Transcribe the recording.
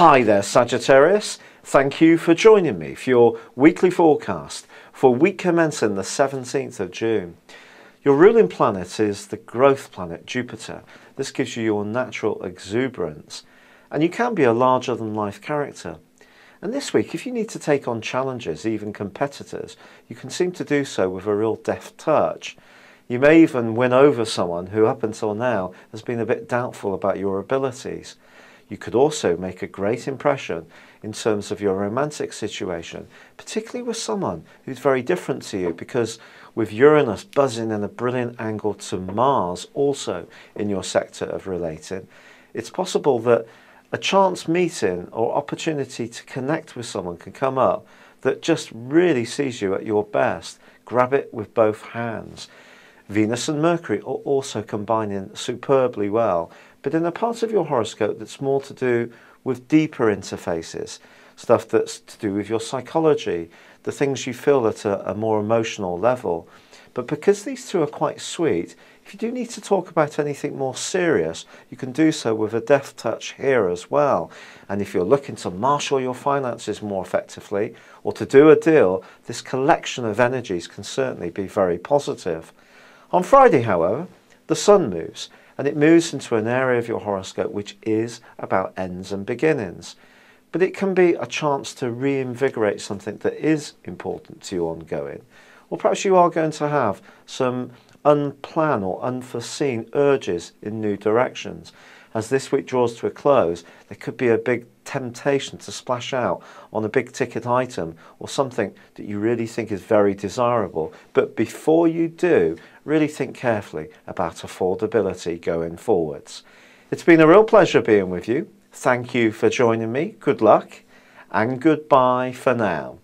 Hi there, Sagittarius. Thank you for joining me for your weekly forecast for week commencing the 17th of June. Your ruling planet is the growth planet Jupiter. This gives you your natural exuberance, and you can be a larger-than-life character. And this week, if you need to take on challenges, even competitors, you can seem to do so with a real deft touch. You may even win over someone who up until now has been a bit doubtful about your abilities. You could also make a great impression in terms of your romantic situation, particularly with someone who's very different to you, because with Uranus buzzing in a brilliant angle to Mars also in your sector of relating, it's possible that a chance meeting or opportunity to connect with someone can come up that just really sees you at your best. Grab it with both hands. Venus and Mercury are also combining superbly well, but in a part of your horoscope that's more to do with deeper interfaces, stuff that's to do with your psychology, the things you feel at a more emotional level. But because these two are quite sweet, if you do need to talk about anything more serious, you can do so with a deft touch here as well. And if you're looking to marshal your finances more effectively or to do a deal, this collection of energies can certainly be very positive. On Friday, however, the sun moves, and it moves into an area of your horoscope which is about ends and beginnings. But it can be a chance to reinvigorate something that is important to you ongoing. Or perhaps you are going to have some unplanned or unforeseen urges in new directions. As this week draws to a close, there could be a big temptation to splash out on a big ticket item or something that you really think is very desirable. But before you do, really think carefully about affordability going forwards. It's been a real pleasure being with you. Thank you for joining me. Good luck and goodbye for now.